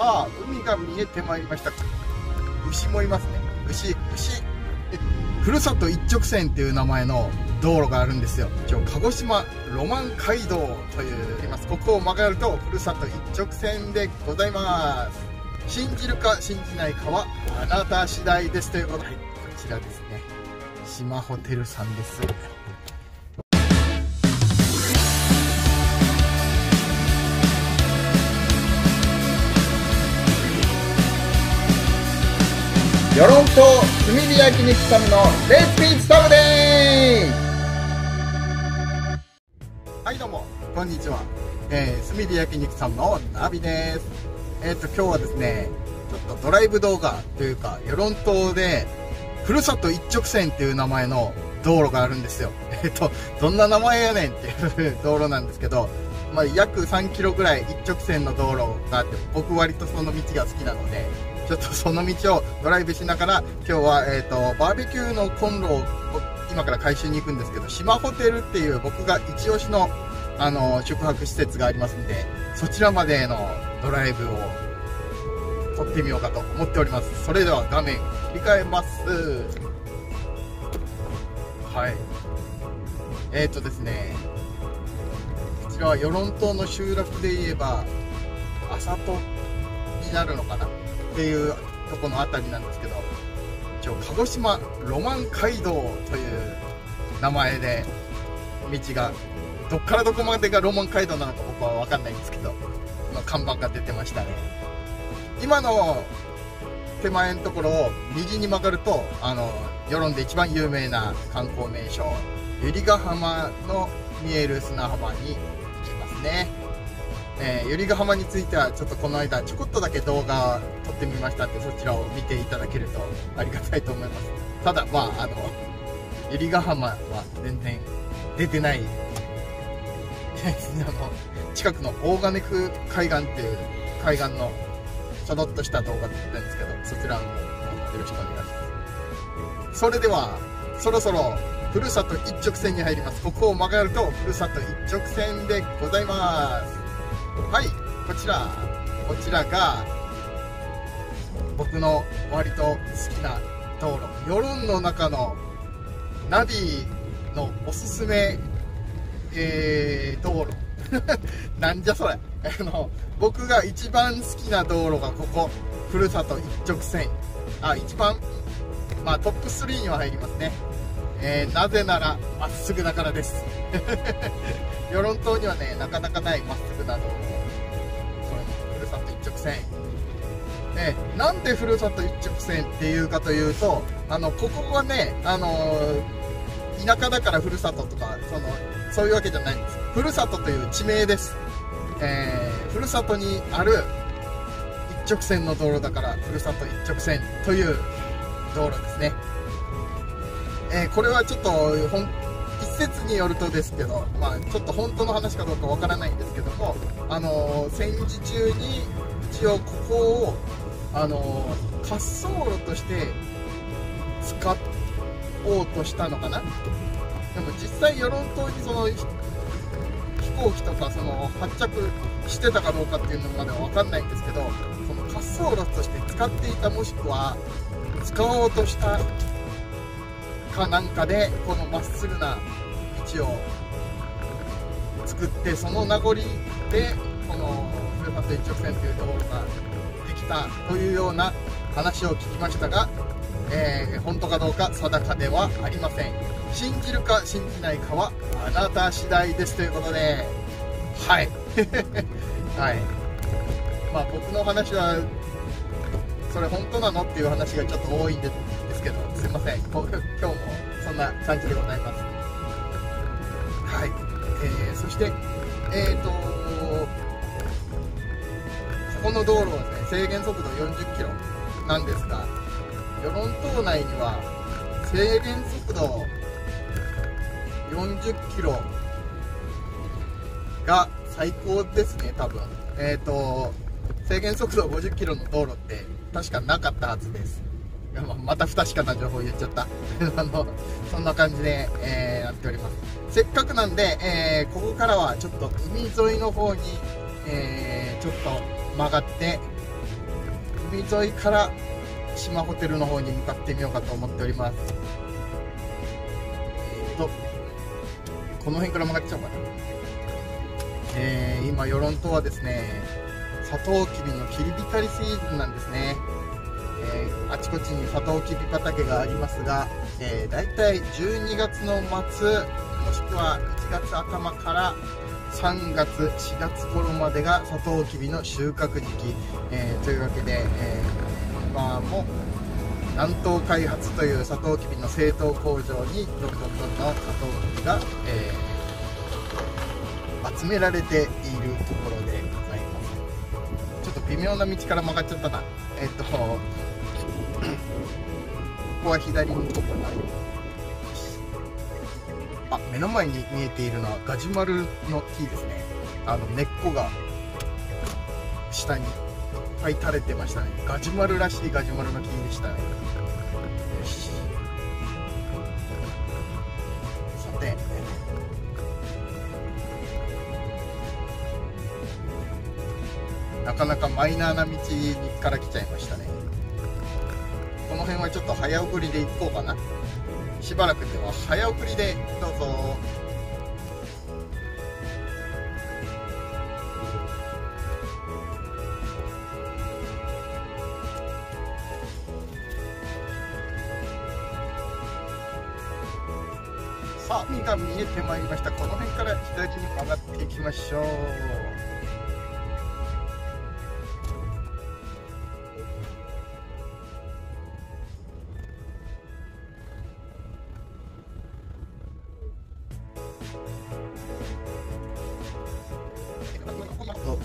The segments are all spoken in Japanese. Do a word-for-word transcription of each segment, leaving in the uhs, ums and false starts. ああ、海が見えてまいりました。牛もいますね。牛、牛。ふるさと一直線っていう名前の道路があるんですよ。今日、鹿児島ロマン街道という、います。ここを曲がると、ふるさと一直線でございます。信じるか信じないかは、あなた次第ですということで、はい、こちらですね。島ホテルさんです。与論島炭火焼肉さんのレシピツタムデー。はい、どうもこんにちは、えー、炭火焼肉さんのナビです。えっと今日はですね、ちょっとドライブ動画というか、与論島でふるさと一直線っていう名前の道路があるんですよ。えっとどんな名前やねんっていう道路なんですけど、まあ、約さんキロぐらい一直線の道路があって、僕割とその道が好きなので、ちょっとその道をドライブしながら、今日は、えー、とバーベキューのコンロを今から回収に行くんですけど、島ホテルっていう僕が一押しの、あのー、宿泊施設がありますんで、そちらまでのドライブを撮ってみようかと思っております。それでは画面切り替えます。はい、えっ、ー、とですね、こちらは与論島の集落で言えば朝とになるのかなっていうとこのあたりなんですけど、一応鹿児島ロマン街道という名前で、道がどっからどこまでがロマン街道なのか僕は分かんないんですけど、の看板が出てましたね。今の手前のところを右に曲がると、あの与論で一番有名な観光名所百合ヶ浜の見える砂浜に行きますね。えー、百合ヶ浜についてはちょっとこの間ちょこっとだけ動画撮ってみましたんで、そちらを見ていただけるとありがたいと思います。ただまああの百合ヶ浜は全然出てない。あの近くの大金久海岸っていう海岸のちょろっとした動画撮ってるんですけど、そちらもよろしくお願いします。それではそろそろふるさと一直線に入ります。ここを曲がるとふるさと一直線でございます。はい、こちらこちらが僕の割と好きな道路、与論の中のナビのおすすめ、えー、道路。なんじゃそれ。あの僕が一番好きな道路がここ、ふるさと一直線、あ一番、まあ、トップスリーには入りますね。えー、なぜならまっすぐだからです。与論島にはね、なかなかないまっすぐな道路、ふるさと一直線、ね、なんでふるさと一直線っていうかというと、あのここはね、あのー、田舎だからふるさととかそのそういうわけじゃないんです。ふるさとという地名です、えー、ふるさとにある一直線の道路だから、ふるさと一直線という道路ですね。えー、これはちょっとほん一説によるとですけど、まあ、ちょっと本当の話かどうかわからないんですけども、あのー、戦時中に一応ここを、あのー、滑走路として使おうとしたのかな。でも実際与論島にその飛行機とかその発着してたかどうかっていうのまではわかんないんですけど、その滑走路として使っていた、もしくは使おうとしたかなんかで、このまっすぐな道を作って、その名残でこのふるさと一直線というところができたというような話を聞きましたが、えー、本当かどうか定かではありません。信じるか信じないかはあなた次第ですということで、はいはい、まあ僕の話はそれ本当なのっていう話がちょっと多いんですけど、すいません、僕今日もそんな感じでございます。はい、えー、そしてえーとここの道路はですね、制限速度よんじゅっキロなんですが、与論島内には制限速度よんじゅっキロが最高ですね、多分。えーと制限速度ごじゅっキロの道路って確かなかったはずです。また不確かな情報言っちゃったあのそんな感じで、えー、やっております。せっかくなんで、えー、ここからはちょっと海沿いの方に、えー、ちょっと曲がって海沿いから島ホテルの方に向かってみようかと思っております。えっとこの辺から曲がっちゃおうかな。えー、今与論島はですね、サトウキビの切り浸りシーズンなんですね。えー、あちこちにサトウキビ畑がありますが、えー、だいたいじゅうにがつの末もしくはいちがつあたまからさんがつしがつ頃までがサトウキビの収穫時期、えー、というわけで、えー、今も南東開発というサトウキビの製糖工場にどんどんどんどんサトウキビが、えー、集められているところでございます。ちょっと微妙な道から曲がっちゃったな。えっとここは左に行こうかな。あ、目の前に見えているのはガジュマルの木ですね。あの根っこが下にいっぱい垂れてましたね。ガジュマルらしいガジュマルの木でしたね。よし、さてなかなかマイナーな道から来ちゃいましたね。この辺はちょっと早送りで行こうかな。しばらくでは早送りでどうぞ。さあ、海が見えてまいりました。この辺から左に曲がっていきましょう。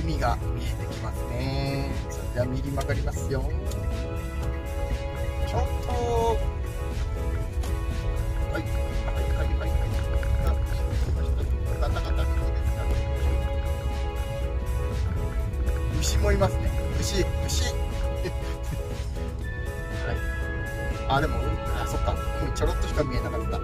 海が見えてきますね。それでは右に曲がりますよ。ちょっとはいはいはいはいはいガタガタガタです。牛もいますね。牛牛はい、あでもあそっか、海ちょろっとしか見えなかった。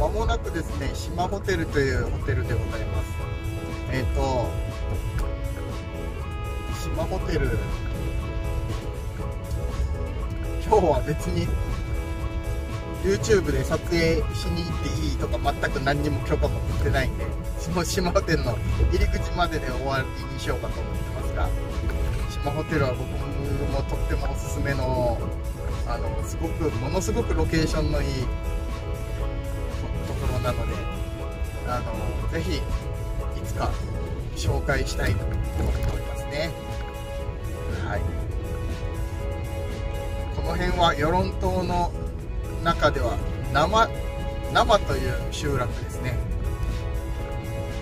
まもなくですね、島ホテルというホテルでございます。えっと、島ホテル、今日は別に ユーチューブ で撮影しに行っていいとか全く何にも許可も取ってないんで、その島ホテルの入り口までで終わりにしようかと思ってますが、島ホテルは僕もとってもおすすめの、あのすごくものすごくロケーションのいいなので、あのぜひいつか紹介したいと思いますね。はい、この辺は与論島の中では生生という集落ですね。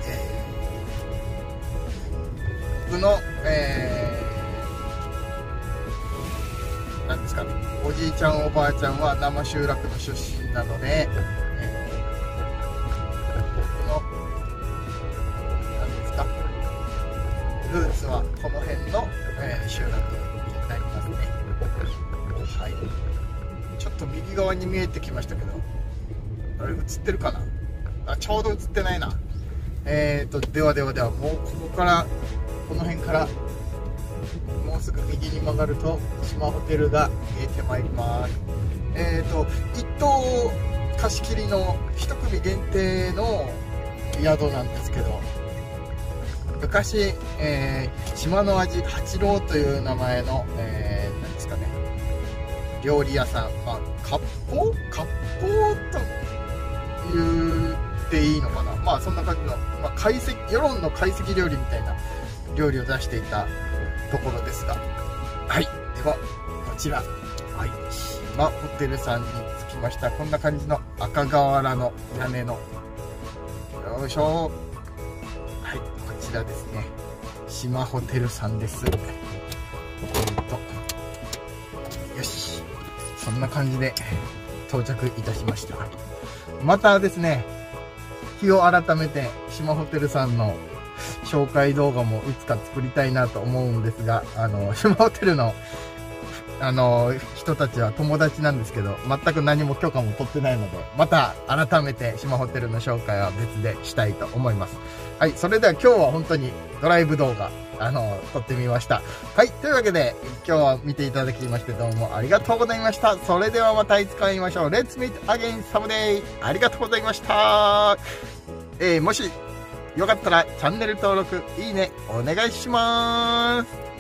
えー、僕の、えー、なんですかね、おじいちゃんおばあちゃんは生集落の出身なので。ルーツはこの辺の、えー、集落になりますね。はい、ちょっと右側に見えてきましたけど、あれ映ってるかなあ、ちょうど映ってないな。えっとではではでは、もうここからこの辺からもうすぐ右に曲がると島ホテルが見えてまいります。えっと一棟貸し切りの一組限定の宿なんですけど、昔、えー、島の味八郎という名前の、えー、なんですかね、料理屋さん、まあ、割烹割烹と言っていいのかな、まあそんな感じの、まあ、懐石世論の懐石料理みたいな料理を出していたところですが、はい、ではこちら、はい、島ホテルさんに着きました。こんな感じの赤瓦の屋根の、よいしょ。こちらですね、島ホテルさんです。えっと、よし、そんな感じで到着いたしました。またですね、日を改めて島ホテルさんの紹介動画もいつか作りたいなと思うんですが、あの島ホテルのあの人たちは友達なんですけど、全く何も許可も取ってないので、また改めて島ホテルの紹介は別でしたいと思います。はい、それでは今日は本当にドライブ動画あの撮ってみました。はい、というわけで今日は見ていただきましてどうもありがとうございました。それではまたいつか会いましょう。 Let's meet again someday。 ありがとうございました。えー、もしよかったらチャンネル登録いいねお願いします。